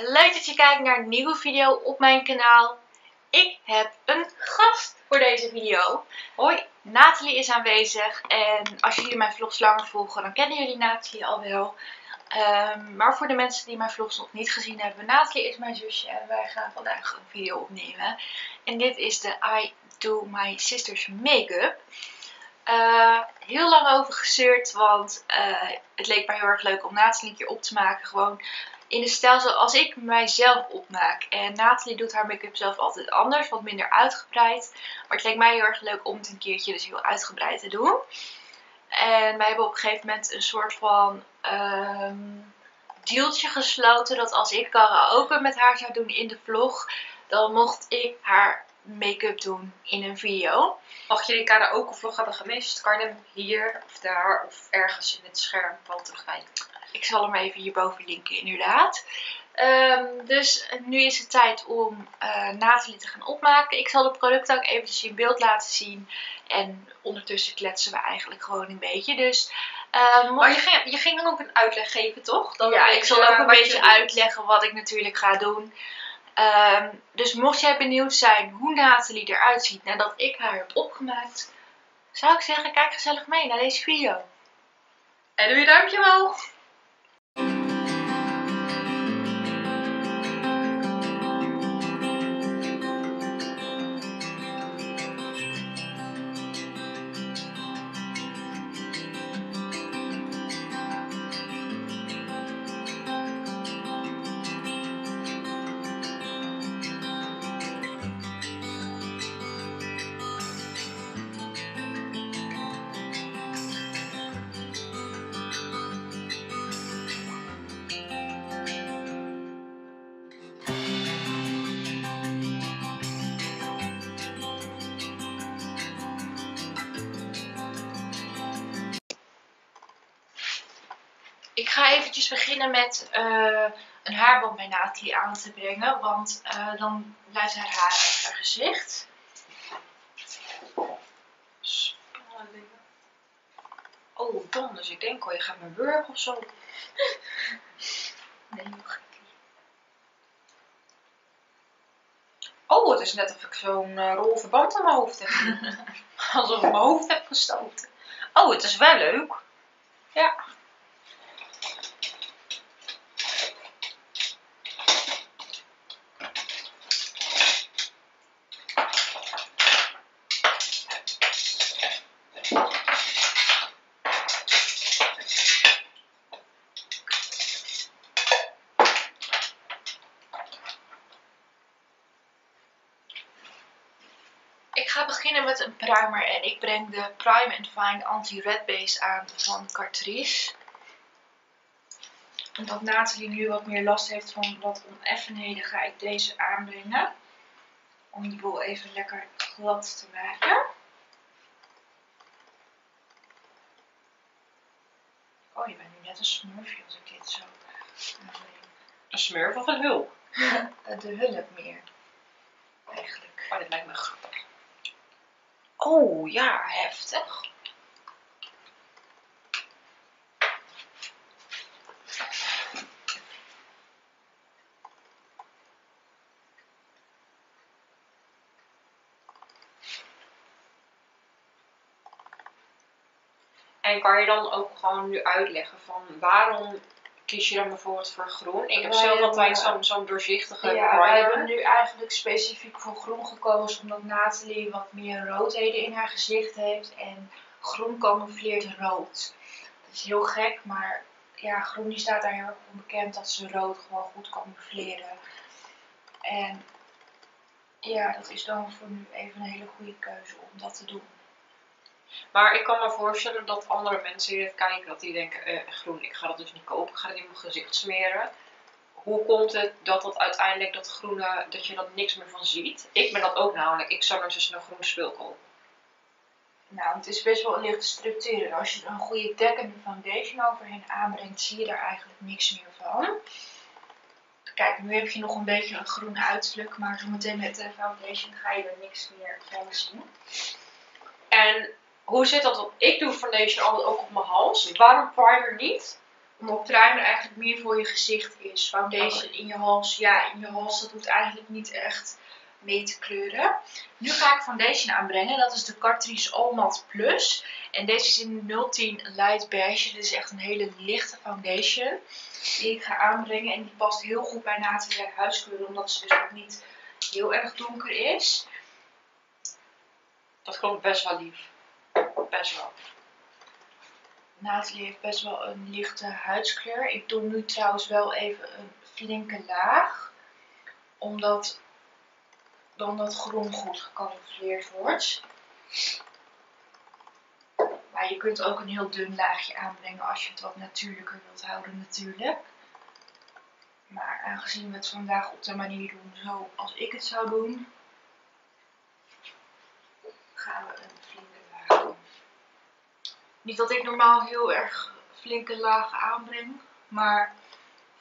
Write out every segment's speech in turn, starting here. Leuk dat je kijkt naar een nieuwe video op mijn kanaal. Ik heb een gast voor deze video. Hoi, Nathalie is aanwezig en als jullie mijn vlogs langer volgen, dan kennen jullie Nathalie al wel. Maar voor de mensen die mijn vlogs nog niet gezien hebben, Nathalie is mijn zusje en wij gaan vandaag een video opnemen. En dit is de I Do My Sisters Make-up. Heel lang over gezeurd, want het leek mij heel erg leuk om Nathalie een keer op te maken. Gewoon in de stijl zoals ik mijzelf opmaak. En Nathalie doet haar make-up zelf altijd anders, wat minder uitgebreid. Maar het leek mij heel erg leuk om het een keertje dus heel uitgebreid te doen. En wij hebben op een gegeven moment een soort van dealtje gesloten. Dat als ik karaoke met haar zou doen in de vlog, dan mocht ik haar make-up doen in een video. Mocht je die karaoke vlog hebben gemist, kan je hem hier of daar of ergens in het scherm wel terugkijken. Ik zal hem even hierboven linken, inderdaad. Dus nu is het tijd om Nathalie te gaan opmaken. Ik zal de producten ook eventjes in beeld laten zien. En ondertussen kletsen we eigenlijk gewoon een beetje. Dus, maar je ging dan ook een uitleg geven, toch? Dan ja, ik zal ook een beetje uitleggen wat ik natuurlijk ga doen. Dus mocht jij benieuwd zijn hoe Nathalie eruit ziet nadat ik haar heb opgemaakt, zou ik zeggen, kijk gezellig mee naar deze video. En doe je duimpje omhoog! Ik ga eventjes beginnen met een haarband bij Nathalie aan te brengen, want dan blijft haar haar uit haar gezicht. Spannend. Oh, dan, dus ik denk, oh, je gaat mijn burg of zo. Nee, nog gekkie. Oh, het is net of ik zo'n rol verband aan mijn hoofd heb. Alsof ik mijn hoofd heb gestoten. Oh, het is wel leuk. Ja. Ik ga beginnen met een primer en ik breng de Prime Fine Anti Red Base aan van Catrice. Omdat Nathalie nu wat meer last heeft van wat oneffenheden, ga ik deze aanbrengen. Om de boel even lekker glad te maken. Oh, je bent nu net een smurfje als ik dit zo aanbreng. Een smurf of een hulp? De hulp meer. Eigenlijk. Oh, dit lijkt me grappig. Oh ja, heftig. En kan je dan ook gewoon nu uitleggen van waarom kies je dan bijvoorbeeld voor groen? Ik heb zelf altijd zo'n doorzichtige primer. Ja, we hebben nu eigenlijk specifiek voor groen gekozen omdat Nathalie wat meer roodheden in haar gezicht heeft. En groen camoufleert rood. Dat is heel gek, maar ja, groen die staat daar heel erg onbekend dat ze rood gewoon goed camoufleren. En ja, dat is dan voor nu even een hele goede keuze om dat te doen. Maar ik kan me voorstellen dat andere mensen hier even kijken, dat die denken, groen, ik ga dat dus niet kopen, ik ga dat in mijn gezicht smeren. Hoe komt het dat dat uiteindelijk, dat groene, dat je dat niks meer van ziet? Ik ben dat ook namelijk, ik zou nooit zo snel groen spul kopen. Nou, het is best wel een lichte structuur en als je er een goede dekkende foundation overheen aanbrengt, zie je daar eigenlijk niks meer van. Kijk, nu heb je nog een beetje een groen uiterlijk, maar zometeen met de foundation ga je er niks meer van zien. En hoe zit dat? Want ik doe foundation altijd ook op mijn hals. Waarom primer niet? Omdat primer eigenlijk meer voor je gezicht is. Foundation in je hals. Ja, in je hals. Dat hoeft eigenlijk niet echt mee te kleuren. Nu ga ik foundation aanbrengen. Dat is de Catrice Allmat Plus. En deze is in 010 Light Beige. Dit is echt een hele lichte foundation die ik ga aanbrengen. En die past heel goed bij natuurlijke huidskleuren. Omdat ze dus ook niet heel erg donker is. Dat komt best wel lief. Best wel. Nathalie heeft best wel een lichte huidskleur. Ik doe nu trouwens wel even een flinke laag. Omdat dan dat groen goed gecamoufleerd wordt. Maar je kunt ook een heel dun laagje aanbrengen als je het wat natuurlijker wilt houden natuurlijk. Maar aangezien we het vandaag op de manier doen zoals ik het zou doen, gaan we een flinke laag doen. Niet dat ik normaal heel erg flinke lagen aanbreng, maar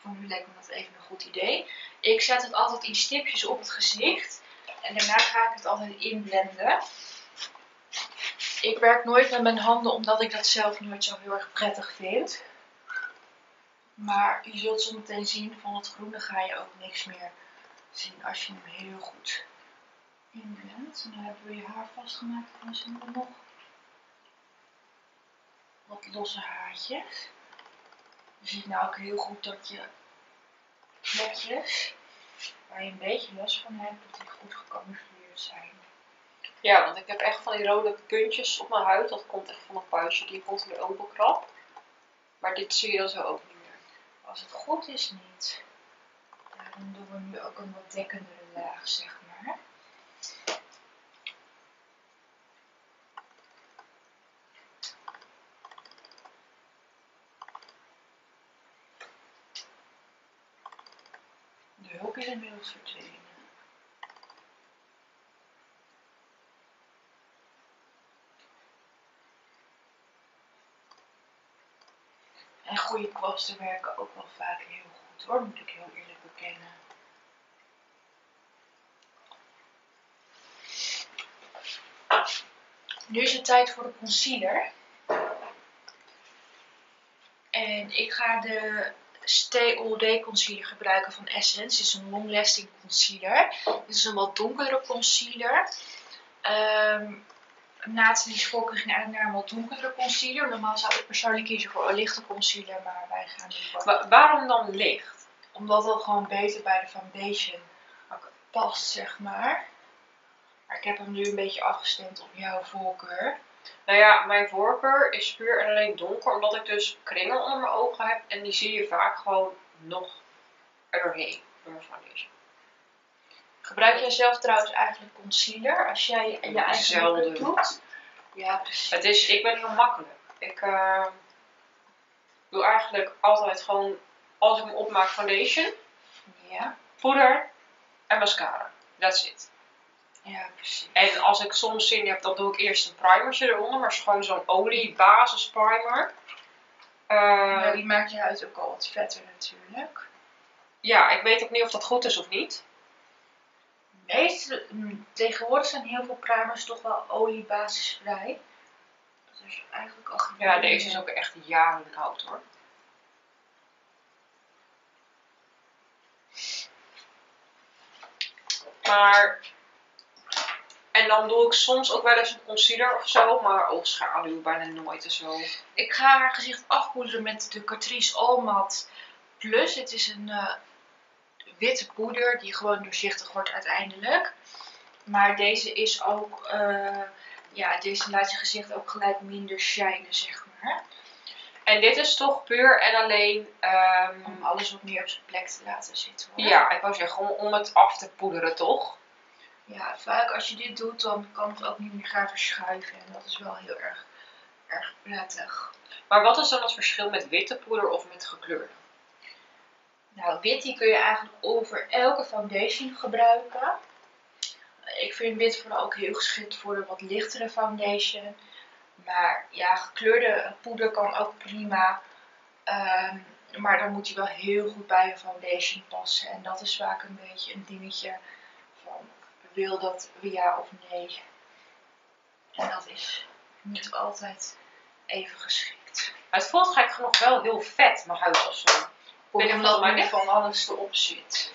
voor nu lijkt me dat even een goed idee. Ik zet het altijd in stipjes op het gezicht en daarna ga ik het altijd inblenden. Ik werk nooit met mijn handen omdat ik dat zelf nooit zo heel erg prettig vind. Maar je zult zometeen zien, van het groene ga je ook niks meer zien als je hem heel goed inblendt. En dan hebben we je haar vastgemaakt en dan zijn we nog wat losse haartjes. Je ziet nou ook heel goed dat je plekjes waar je een beetje last van hebt, dat die goed gecamoufleerd zijn. Ja, want ik heb echt van die rode puntjes op mijn huid. Dat komt echt van een puistje. Die komt weer openkrap. Maar dit zie je dan zo ook niet meer. Als het goed is niet. Daarom doen we nu ook een wat dekkendere laag, zeg maar. De hulp is inmiddels verdwenen. En goede kwasten werken ook wel vaak heel goed hoor, moet ik heel eerlijk bekennen. Nu is het tijd voor de concealer. En ik ga de Stay All Day Concealer gebruiken van Essence. Dit is een Long Lasting Concealer. Dit is een wat donkere concealer. Nathalie's voorkeur ging eigenlijk naar een wat donkerdere concealer. Normaal zou ik persoonlijk kiezen voor een lichte concealer, maar wij gaan nu voor... Waarom dan licht? Omdat dat gewoon beter bij de foundation past, zeg maar. Maar ik heb hem nu een beetje afgestemd op jouw voorkeur. Nou ja, mijn voorkeur is puur en alleen donker, omdat ik dus kringen onder mijn ogen heb. En die zie je vaak gewoon nog erdoorheen door mijn foundation. Gebruik jij zelf trouwens eigenlijk concealer als jij je eigen make-up doet? Ja, precies. Het is, ik ben heel makkelijk. Ik doe eigenlijk altijd gewoon, als ik me opmaak, foundation, ja, poeder en mascara. That's it. Ja, precies. En als ik soms zin heb, dan doe ik eerst een primertje eronder, maar het is gewoon zo'n olie-basisprimer. Ja, die maakt je huid ook al wat vetter natuurlijk. Ja, ik weet ook niet of dat goed is of niet. Tegenwoordig zijn heel veel primers toch wel oliebasisvrij. Dat is eigenlijk al gedaan. Ja, deze is ook echt jaren oud hoor. Maar, en dan doe ik soms ook wel eens een concealer of zo, maar oogschaduw bijna nooit en zo. Ik ga haar gezicht afpoederen met de Catrice Allmat Plus. Het is een witte poeder die gewoon doorzichtig wordt uiteindelijk. Maar deze is ook, ja, deze laat je gezicht ook gelijk minder shinen, zeg maar. En dit is toch puur en alleen om alles wat meer op zijn plek te laten zitten, hoor. Ja, ik wou zeggen, om het af te poederen, toch? Ja, vaak als je dit doet, dan kan het ook niet meer gaan verschuiven. En dat is wel heel erg prettig. Maar wat is dan het verschil met witte poeder of met gekleurde? Nou, wit die kun je eigenlijk over elke foundation gebruiken. Ik vind wit vooral ook heel geschikt voor een wat lichtere foundation. Maar ja, gekleurde poeder kan ook prima. Maar dan moet die wel heel goed bij je foundation passen. En dat is vaak een beetje een dingetje van wil dat ja of nee. En dat is niet altijd even geschikt. Het voelt gek nog wel heel vet, mijn huid of zo. Ik weet niet of dat maar van alles erop zit.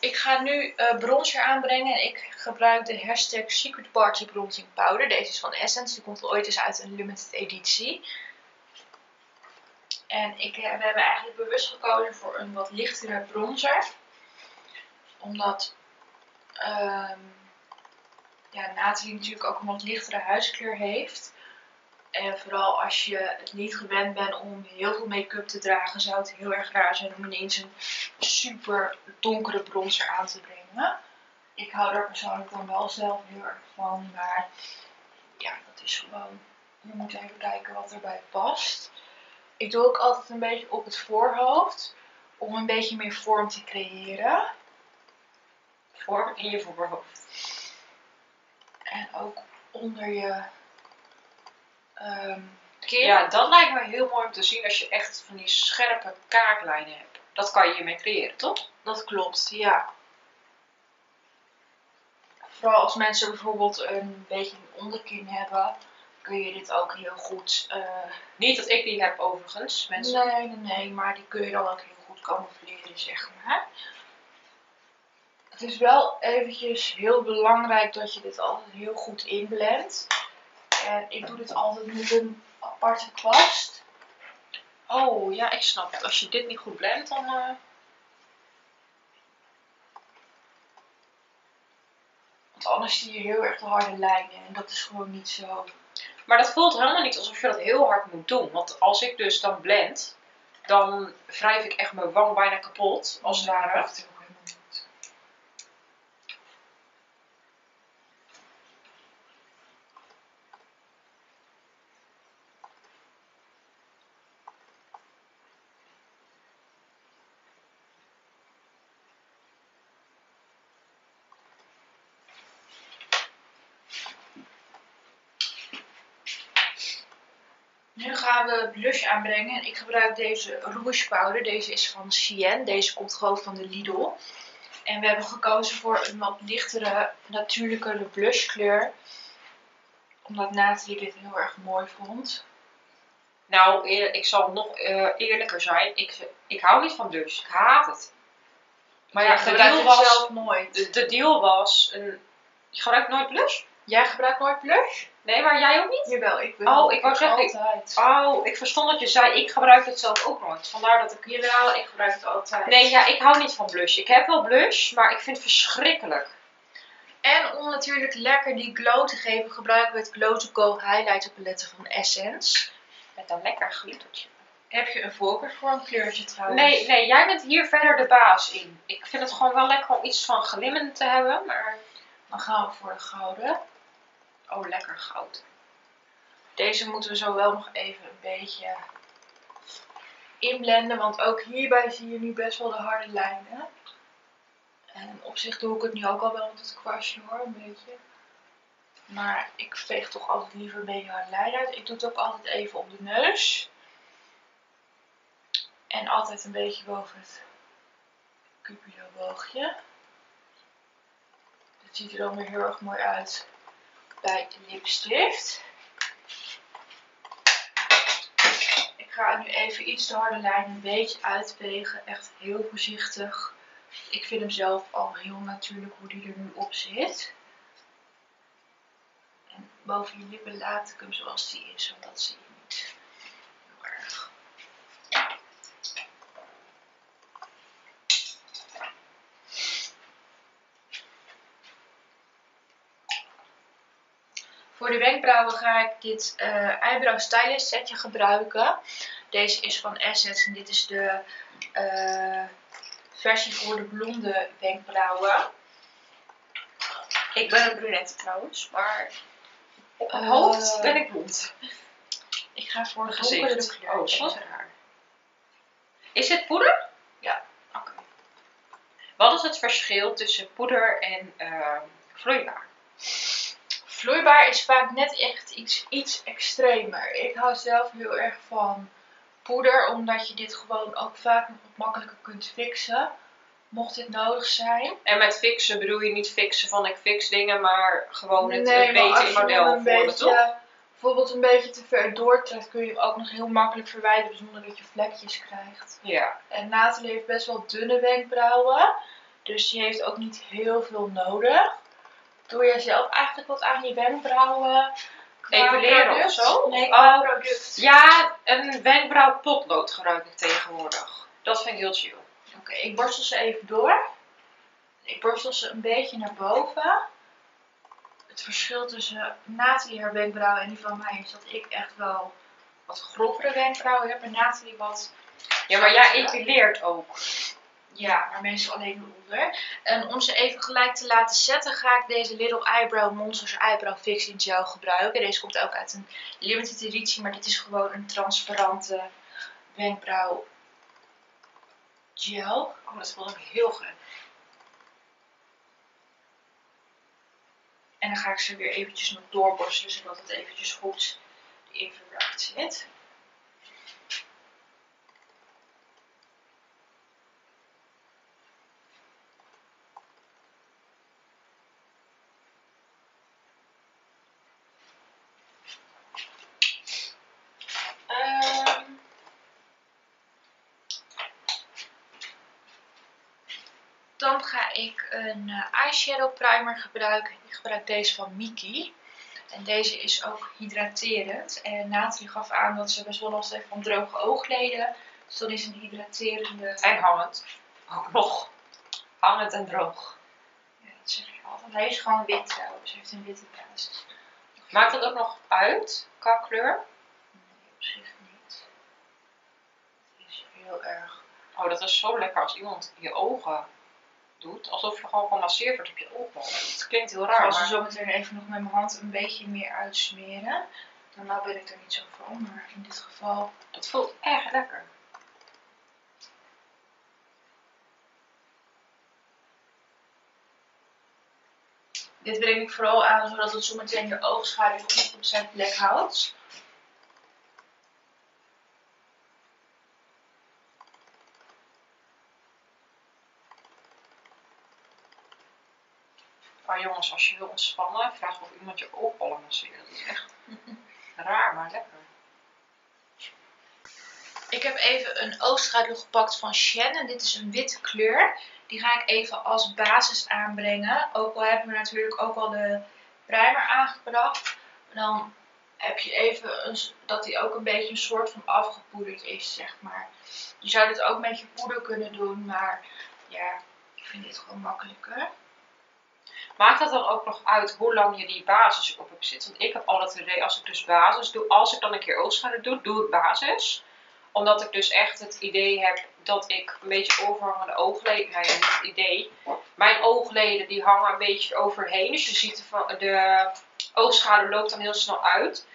Ik ga nu bronzer aanbrengen en ik gebruik de hashtag Secret Party Bronzing Powder. Deze is van Essence, die komt ooit eens uit een limited editie. En we hebben eigenlijk bewust gekozen voor een wat lichtere bronzer. Omdat Nathalie natuurlijk ook een wat lichtere huidskleur heeft. En vooral als je het niet gewend bent om heel veel make-up te dragen, zou het heel erg raar zijn om ineens een super donkere bronzer aan te brengen. Ik hou daar persoonlijk dan wel zelf heel erg van, maar ja, dat is gewoon, je moet even kijken wat erbij past. Ik doe ook altijd een beetje op het voorhoofd, om een beetje meer vorm te creëren. Vorm in je voorhoofd. En ook onder je... ja, dat lijkt me heel mooi om te zien als je echt van die scherpe kaaklijnen hebt. Dat kan je hiermee creëren, toch? Dat klopt, ja. Vooral als mensen bijvoorbeeld een beetje een onderkin hebben, kun je dit ook heel goed... Niet dat ik die heb overigens, mensen. Nee, maar die kun je dan ook heel goed camoufleren, zeg maar. Het is wel eventjes heel belangrijk dat je dit altijd heel goed inblendt. En ik doe dit altijd met een aparte kwast. Oh, ja, ik snap het. Als je dit niet goed blendt, dan... Want anders zie je heel erg de harde lijnen. En dat is gewoon niet zo. Maar dat voelt helemaal niet alsof je dat heel hard moet doen. Want als ik dus dan blend, dan wrijf ik echt mijn wang bijna kapot. Als het ware. Nu gaan we blush aanbrengen. Ik gebruik deze rouge powder. Deze is van Cien. Deze komt gewoon van de Lidl. En we hebben gekozen voor een wat lichtere, natuurlijkere blush kleur. Omdat Nathalie dit heel erg mooi vond. Nou, ik zal nog eerlijker zijn. Ik hou niet van blush. Ik haat het. Maar ja, de deal was... Je gebruikt nooit blush? Jij gebruikt nooit blush? Nee, maar jij ook niet? Jawel, ik wel. Oh, ik wou zeggen, ik verstond dat je zei, ik gebruik het zelf ook nooit. Vandaar dat ik... Jawel, ik gebruik het altijd. Nee, ja, ik hou niet van blush. Ik heb wel blush, maar ik vind het verschrikkelijk. En om natuurlijk lekker die glow te geven, gebruiken we het Glow To Go highlighter palette van Essence. Met een lekker glittertje. Heb je een voorkeur voor een kleurtje trouwens? Nee, jij bent hier verder de baas in. Ik vind het gewoon wel lekker om iets van glimmend te hebben, maar... Dan gaan we voor de gouden. Oh, lekker goud. Deze moeten we zo wel nog even een beetje inblenden. Want ook hierbij zie je nu best wel de harde lijnen. En op zich doe ik het nu ook al wel met het kwastje hoor, een beetje. Maar ik veeg toch altijd liever een beetje harde lijn uit. Ik doe het ook altijd even op de neus. En altijd een beetje boven het cupido-boogje. Het ziet er dan weer heel erg mooi uit bij de lipstift. Ik ga nu even iets de harde lijn een beetje uitvegen. Echt heel voorzichtig. Ik vind hem zelf al heel natuurlijk hoe die er nu op zit. En boven je lippen laat ik hem zoals die is, want dat zie je niet heel erg. Voor de wenkbrauwen ga ik dit Eyebrow Stylist setje gebruiken. Deze is van Essence en dit is de versie voor de blonde wenkbrauwen. Ik ben een brunette trouwens, maar op mijn hoofd ben ik blond. Ik ga voor een gezicht. Oh, wat raar. Is dit poeder? Ja. Oké. Okay. Wat is het verschil tussen poeder en vloeibaar? Vloeibaar is vaak net echt iets extremer. Ik hou zelf heel erg van poeder, omdat je dit gewoon ook vaak nog makkelijker kunt fixen. Mocht dit nodig zijn. En met fixen bedoel je niet fixen van ik fix dingen, maar gewoon het een beetje in model vormen, toch? bijvoorbeeld een beetje te ver doortrekt, kun je ook nog heel makkelijk verwijderen zonder dat je vlekjes krijgt. Ja. En Nathalie heeft best wel dunne wenkbrauwen, dus die heeft ook niet heel veel nodig. Doe jij zelf eigenlijk wat aan je wenkbrauwen? Evalueren of zo? Nee, qua product. Ja, een wenkbrauwpotlood gebruik ik tegenwoordig. Dat vind ik heel chill. Oké, ik borstel ze even door. Ik borstel ze een beetje naar boven. Het verschil tussen Nathalie haar wenkbrauwen en die van mij is dat ik echt wel wat grovere wenkbrauwen heb en Nathalie wat... Ja, maar jij epileert ook. Ja, maar meestal alleen onder. En om ze even gelijk te laten zetten ga ik deze Little Eyebrow Monsters Eyebrow Fixing Gel gebruiken. Deze komt ook uit een limited editie, maar dit is gewoon een transparante wenkbrauw gel. Oh, dat voelt ook heel goed. En dan ga ik ze weer eventjes nog doorborstelen, zodat het eventjes goed in verwerkt zit. Dan ga ik een eyeshadow primer gebruiken. Ik gebruik deze van Miki. En deze is ook hydraterend. En Nathalie gaf aan dat ze best wel last heeft van droge oogleden. Dus dan is een hydraterende... En hangend. Ook nog. Hangend en droog. Ja, dat zeg ik altijd. Hij is gewoon wit trouwens. Hij heeft een witte basis. Maakt dat ook nog uit qua kleur? Nee, op zich niet. Het is heel erg... Oh, dat is zo lekker als iemand je ogen... doet, alsof je gewoon gemasseerd wordt op je ogen. Het klinkt heel raar. Als we zo meteen even nog met mijn hand een beetje meer uitsmeren. Normaal ben ik er niet zo van, maar in dit geval... Het voelt erg lekker. Dit breng ik vooral aan, zodat het zo meteen je oogschaduw goed op zijn plek houdt. Maar jongens, als je wil ontspannen, vraag of iemand je oogballen masseert. Dat is echt raar, maar lekker. Ik heb even een oogschaduw gepakt van Shen. En dit is een witte kleur. Die ga ik even als basis aanbrengen. Ook al hebben we natuurlijk ook al de primer aangebracht. Dan heb je even dat die ook een beetje een soort van afgepoederd is, zeg maar. Je zou dit ook met je poeder kunnen doen, maar ja, ik vind dit gewoon makkelijker. Maakt dat dan ook nog uit hoe lang je die basis op hebt zitten? Want ik heb altijd het idee, als ik dus basis doe, als ik dan een keer oogschaduw doe, doe ik basis. Omdat ik dus echt het idee heb dat ik een beetje overhangende oogleden, nou ja, niet het idee. Mijn oogleden die hangen een beetje overheen. Dus je ziet de oogschaduw loopt dan heel snel uit.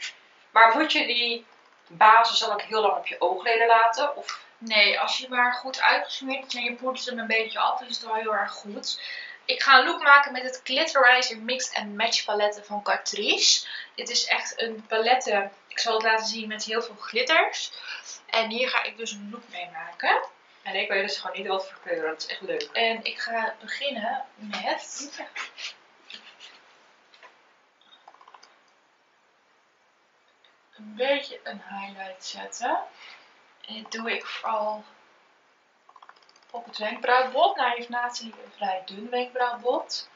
Maar moet je die basis dan ook heel lang op je oogleden laten? Of? Nee, als je maar goed uitgesmeerd is en je poedert hem een beetje af, is het al heel erg goed. Ik ga een look maken met het Glitterizer Mixed Match Palette van Catrice. Dit is echt een palette, ik zal het laten zien, met heel veel glitters. En hier ga ik dus een look mee maken. En ik weet dus gewoon niet wat voor kleuren, dat is echt leuk. En ik ga beginnen met... een beetje een highlight zetten. En dit doe ik vooral... op het wenkbrauwbot. Nou heeft Nathalie een vrij dun wenkbrauwbot.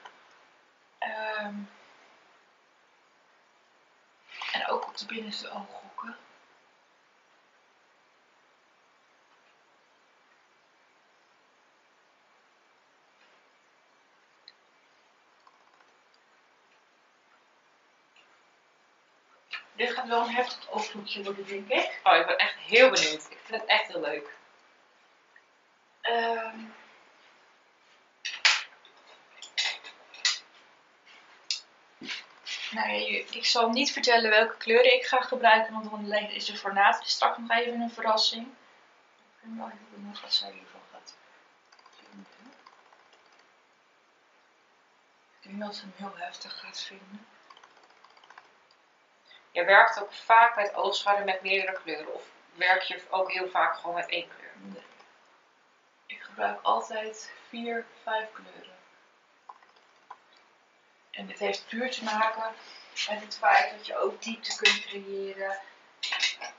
En ook op de binnenste ooghoeken. Dit gaat wel een heftig oogvloekje worden, denk ik. Oh, ik ben echt heel benieuwd. Ik vind het echt heel leuk. Nou, ik zal niet vertellen welke kleuren ik ga gebruiken, want dan is er voor Nathalie straks nog even een verrassing. Ik ben wel heel benieuwd wat zij hiervan gaat vinden. Ik denk dat ze hem heel heftig gaat vinden. Je werkt ook vaak met oogschaduw met meerdere kleuren, of werk je ook heel vaak gewoon met één kleur? Nee. Ik gebruik altijd 4, 5 kleuren. En dit heeft puur te maken Met het feit dat je ook diepte kunt creëren.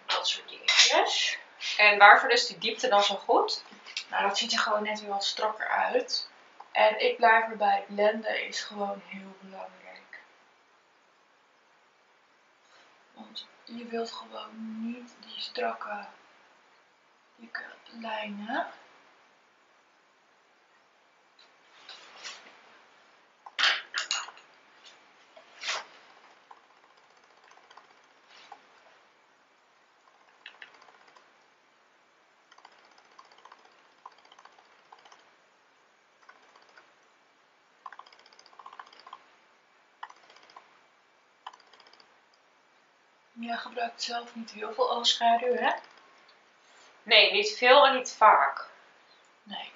Dat soort dingetjes. En waarvoor is die diepte dan zo goed? Nou, dat ziet er gewoon net weer wat strakker uit. En ik blijf erbij. Blenden is gewoon heel belangrijk. Want je wilt gewoon niet die strakke, dikke lijnen. Jij gebruikt zelf niet heel veel oogschaduw, hè? Nee, niet veel en niet vaak. Nee.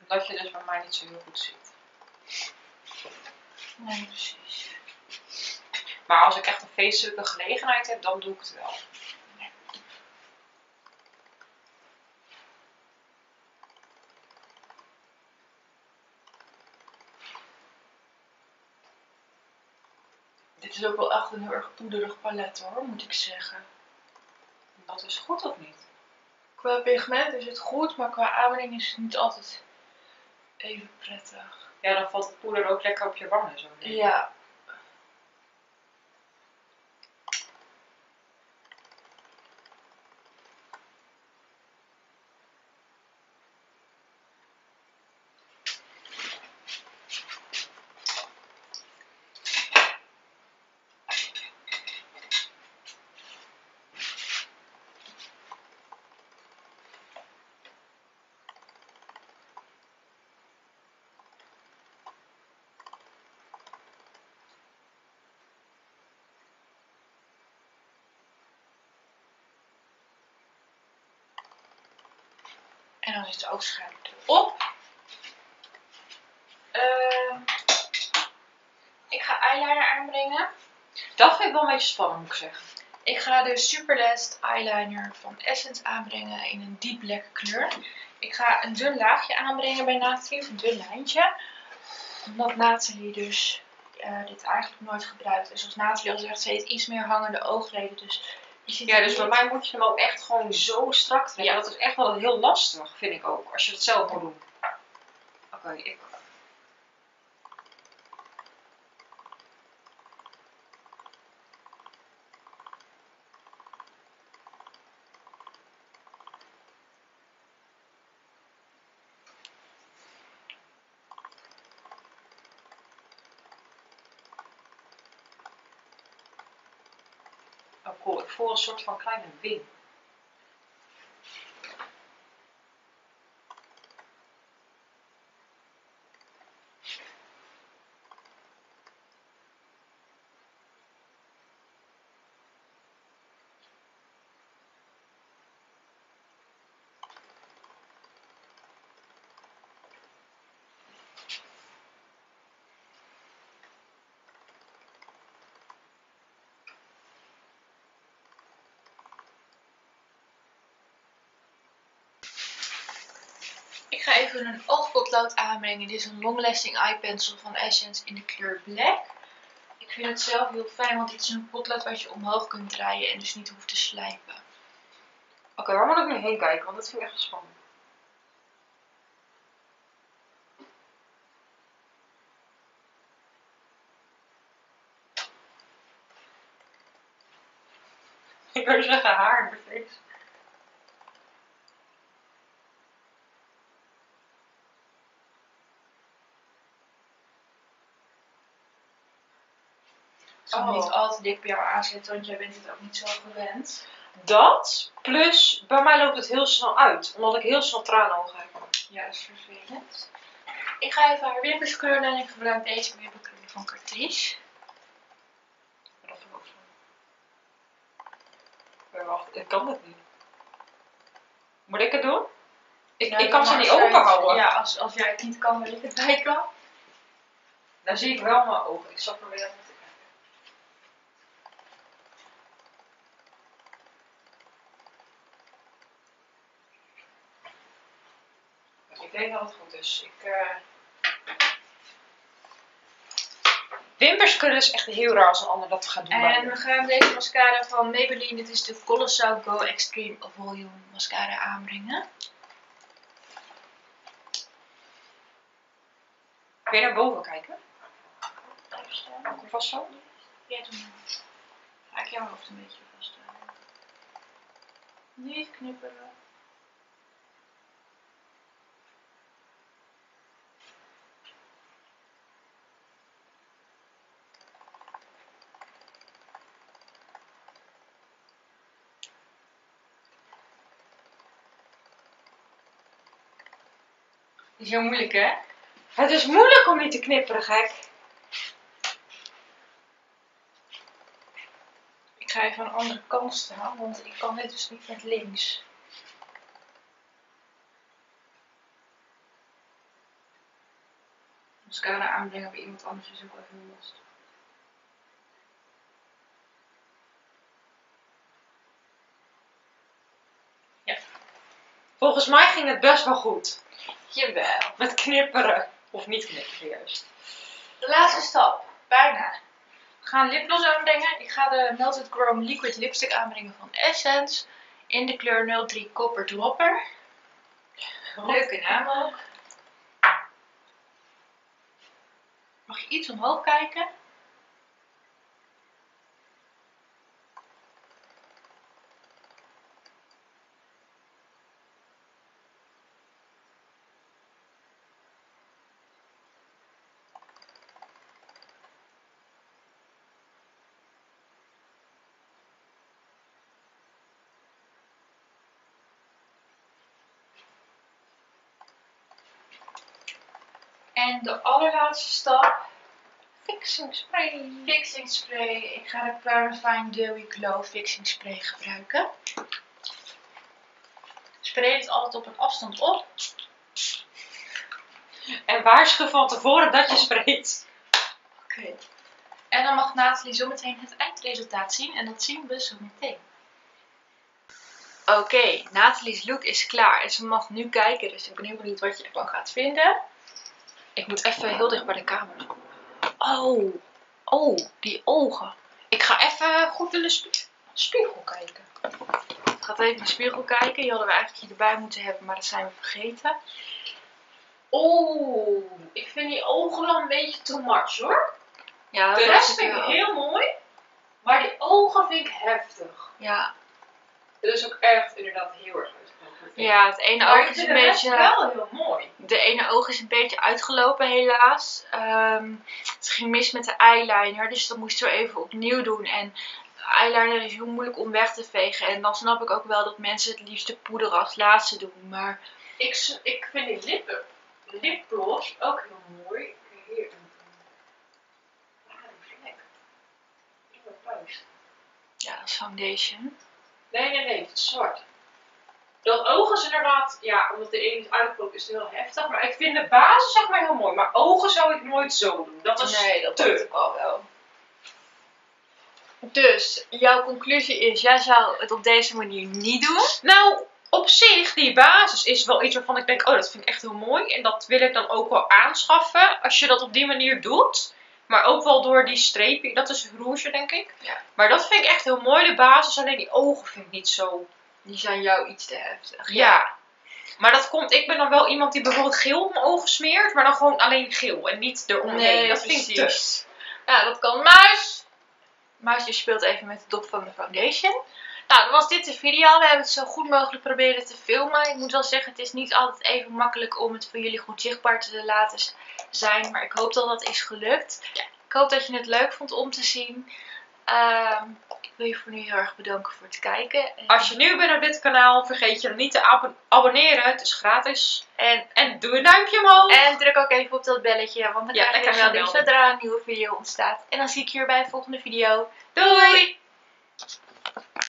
Omdat je dus bij mij niet zo heel goed ziet. Nee, precies. Maar als ik echt een feestelijke gelegenheid heb, dan doe ik het wel. Nee. Het is ook wel echt een heel erg poederig palet hoor, moet ik zeggen. Dat is goed of niet? Qua pigment is het goed, maar qua aanwending is het niet altijd even prettig. Ja, dan valt het poeder ook lekker op je wangen zo. Ja. En dan is de oogschaduw erop. Ik ga eyeliner aanbrengen. Dat vind ik wel een beetje spannend, moet ik zeggen. Ik ga de Super Last Eyeliner van Essence aanbrengen in een diep lekker kleur. Ik ga een dun laagje aanbrengen bij Nathalie, of een dun lijntje. Omdat Nathalie dus dit eigenlijk nooit gebruikt. Dus als Nathalie al zegt, ze heeft iets meer hangende oogleden. Dus ja, dus bij mij moet je hem ook echt gewoon zo strak trekken. Ja, dat is echt wel heel lastig, vind ik ook, als je het zelf moet doen. Oké, ik... Cool, ik voel een soort van kleine wing. Ik ga even een oogpotlood aanbrengen. Dit is een Long Lasting Eye Pencil van Essence in de kleur Black. Ik vind het zelf heel fijn, want dit is een potlood wat je omhoog kunt draaien en dus niet hoeft te slijpen. Oké, waar moet ik nu heen kijken? Want dat vind ik echt spannend. Ik wil zeggen haar in mijn face. Ik zal niet al te dik bij jou aanzetten, want jij bent het ook niet zo gewend. Dat, plus bij mij loopt het heel snel uit, omdat ik heel snel traanogen heb. Ja, dat is vervelend. Ik ga even haar wimpers kleuren en ik gebruik deze wippenkleur van Catrice. Dat vind ik ook zo. Wacht, ik kan dat niet. Moet ik het doen? Ik kan ze niet open houden. Ja, als jij het niet kan, wil ik het bij kan. Dan zie ik wel mijn ogen. Ik zal proberen. Ik denk dat het goed is. Ik Wimperskrullen is echt heel raar als een ander dat gaat doen. En we gaan deze mascara van Maybelline, dit is de Colossal Go Extreme Volume mascara, aanbrengen. Kun je naar boven kijken? Kom vast zo. Ja, doe maar. Ga ik jouw hoofd een beetje vast. Niet knipperen. Is heel moeilijk, hè? Het is moeilijk om niet te knipperen, gek. Ik ga even aan de andere kant staan, want ik kan dit dus niet met links. Mascara aanbrengen bij iemand anders is ook even lastig. Ja. Volgens mij ging het best wel goed. Jawel. Met knipperen. Of niet knipperen, juist. De laatste stap. Bijna. We gaan lipgloss aanbrengen. Ik ga de Melted Chrome Liquid Lipstick aanbrengen van Essence. In de kleur 03 Copper Dropper. Leuke naam ook. Mag je iets omhoog kijken? En de allerlaatste stap, Fixing Spray. Fixing Spray. Ik ga de Prime Fine Dewy Glow Fixing Spray gebruiken. Spray het altijd op een afstand op. En waarschuw van tevoren dat je sprayt. Oké. En dan mag Nathalie zometeen het eindresultaat zien. En dat zien we zometeen. Oké, Nathalie's look is klaar. En ze mag nu kijken. Dus ik ben heel benieuwd wat je ervan gaat vinden. Ik moet even heel dicht bij de camera. Oh, oh, die ogen. Ik ga even goed in de spiegel kijken. Ik ga even in de spiegel kijken. Die hadden we eigenlijk hier erbij moeten hebben, maar dat zijn we vergeten. Oh, ik vind die ogen wel een beetje too much, hoor. Ja, de rest vind ik heel mooi, maar die ogen vind ik heftig. Ja. Dat is ook echt inderdaad heel erg uitgelopen. Ja, het ene oog is een beetje... Maar wel heel mooi. De ene oog is een beetje uitgelopen, helaas. Het ging mis met de eyeliner, dus dat moesten we even opnieuw doen. En eyeliner is heel moeilijk om weg te vegen. En dan snap ik ook wel dat mensen het liefste poeder als laatste doen, maar... Ik vind die lipgloss ook heel mooi. Hier een vlek. In mijn puist. Ja, dat is foundation. Nee, het is zwart. Dat ogen is inderdaad, ja, omdat de ene is uitgelopen, is het heel heftig. Maar ik vind de basis, zeg maar, heel mooi. Maar ogen zou ik nooit zo doen. Dat is nee, dat weet ik al wel. Dus, jouw conclusie is, jij zou het op deze manier niet doen? Nou, op zich, die basis is wel iets waarvan ik denk, oh, dat vind ik echt heel mooi. En dat wil ik dan ook wel aanschaffen, als je dat op die manier doet. Maar ook wel door die streepje. Dat is rouge, denk ik. Ja. Maar dat vind ik echt heel mooi, de basis. Alleen die ogen vind ik niet zo... Die zijn jou iets te heftig. Ja. Maar dat komt... Ik ben dan wel iemand die bijvoorbeeld geel op mijn ogen smeert. Maar dan gewoon alleen geel. En niet eromheen. Nee, dat vind ik te. Nou, dat kan. Muis, je speelt even met de dop van de foundation. Nou, dan was dit de video. We hebben het zo goed mogelijk proberen te filmen. Ik moet wel zeggen, het is niet altijd even makkelijk om het voor jullie goed zichtbaar te laten zijn. Maar ik hoop dat dat is gelukt. Ja. Ik hoop dat je het leuk vond om te zien. Ik wil je voor nu heel erg bedanken voor het kijken. En... Als je nieuw bent op dit kanaal, vergeet je dan niet te abonneren. Het is gratis. En doe een duimpje omhoog. En druk ook even op dat belletje, want dan krijg je wel melding zodra een nieuwe video ontstaat. En dan zie ik je weer bij de volgende video. Doei!